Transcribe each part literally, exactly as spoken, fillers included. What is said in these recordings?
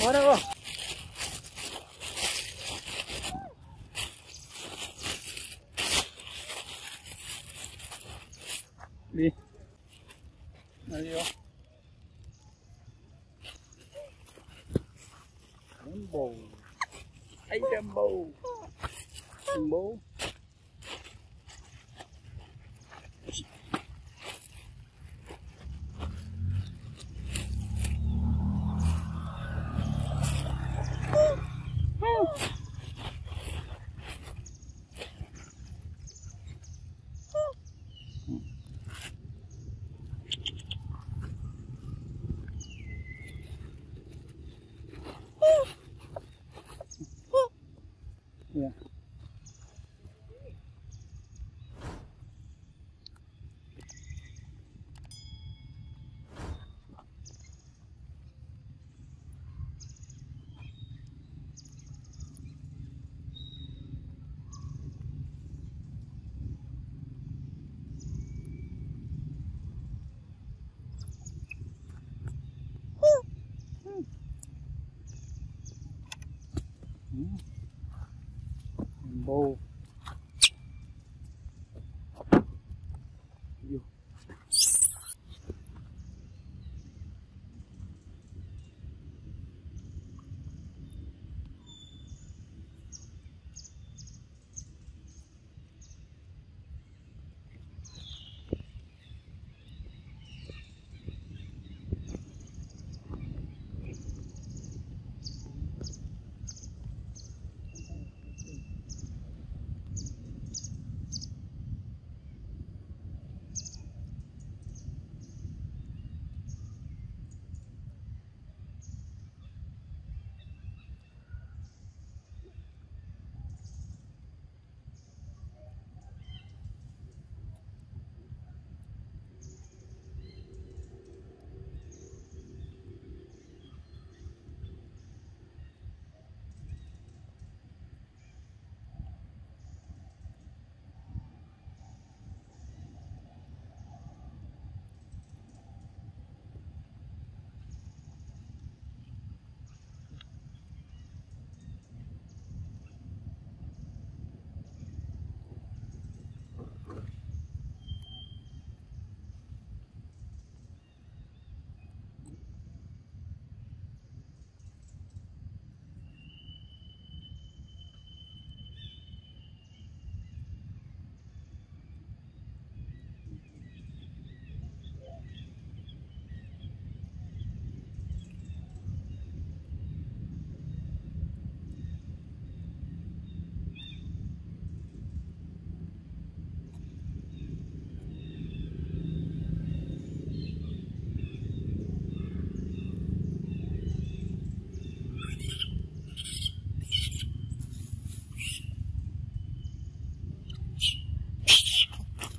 Bora, ó. Ali. Ali, ó. Jumbo. Ai, Jumbo. Jumbo. Yeah. Bow. You.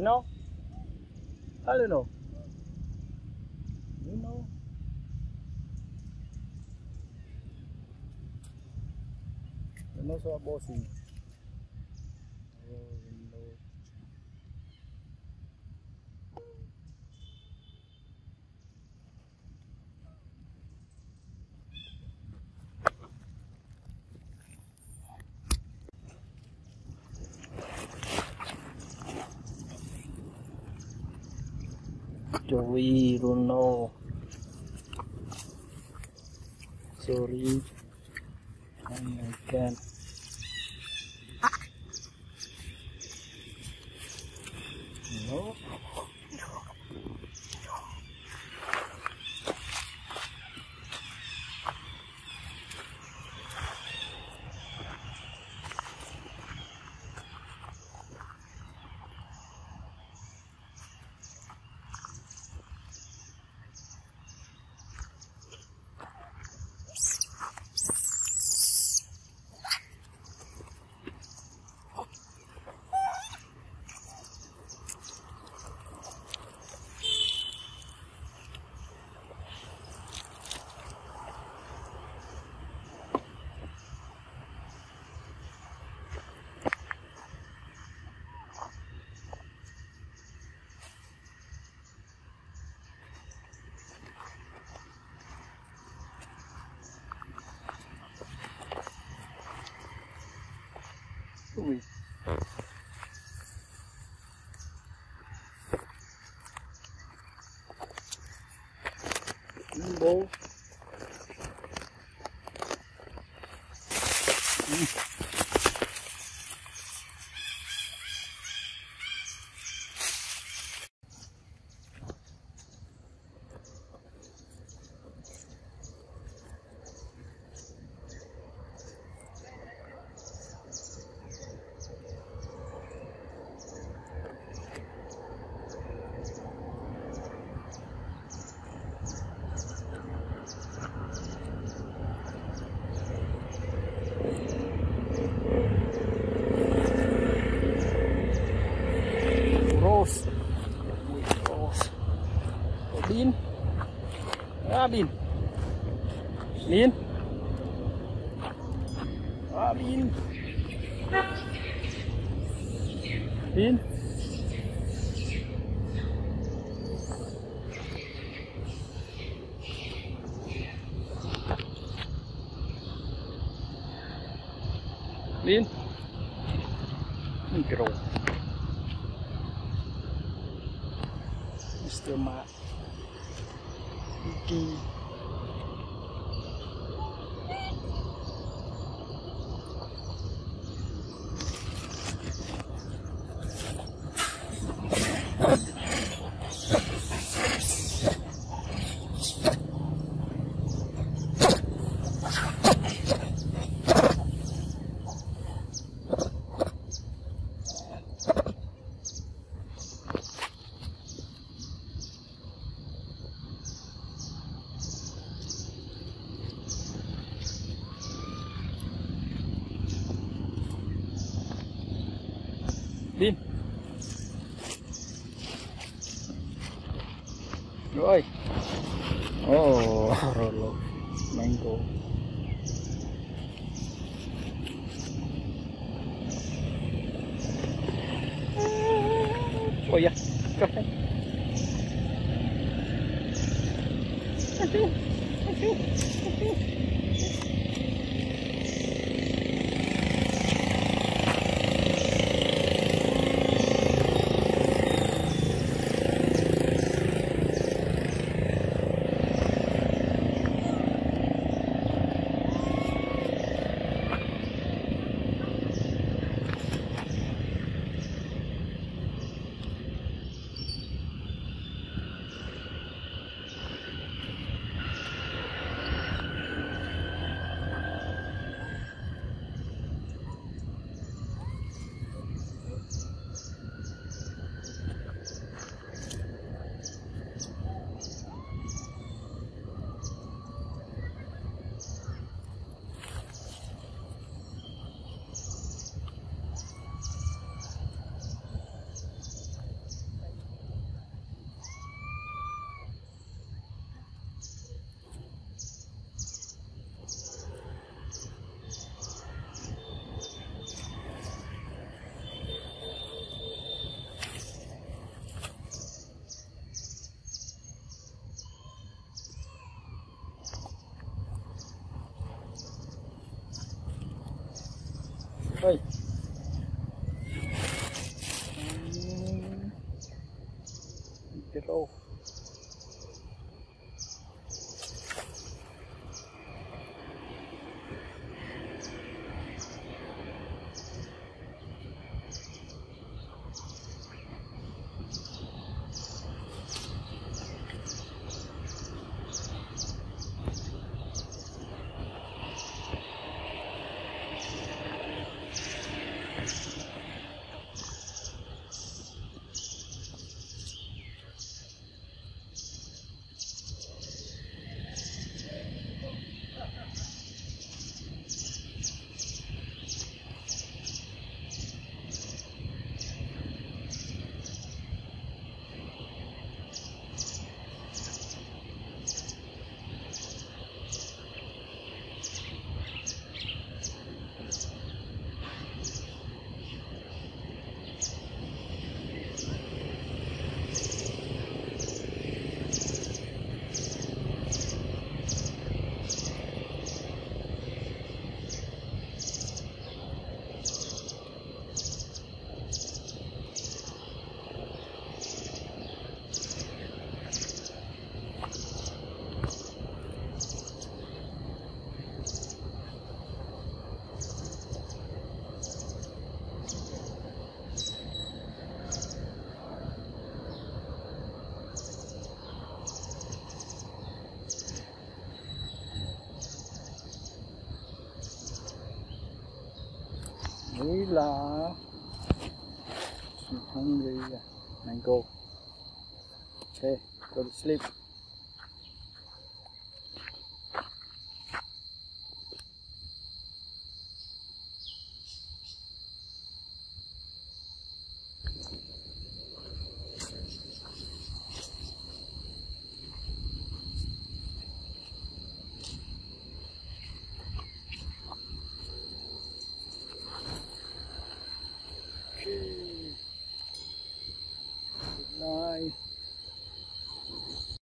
No, I don't know. You know. The nose are bossy. we don't know. Sorry, and I can. No. Oui. Bon. Mm. Lin, ah Lin, Lin, ah Lin, Lin, Lin, micro, mister Ma. Key. Lin rồi. Oh, rolo mango. Oh yeah, café. Aduh, aduh, aduh. Oi. Hum, que louco. Đây là hungry mango. Okay, go to sleep. Good night.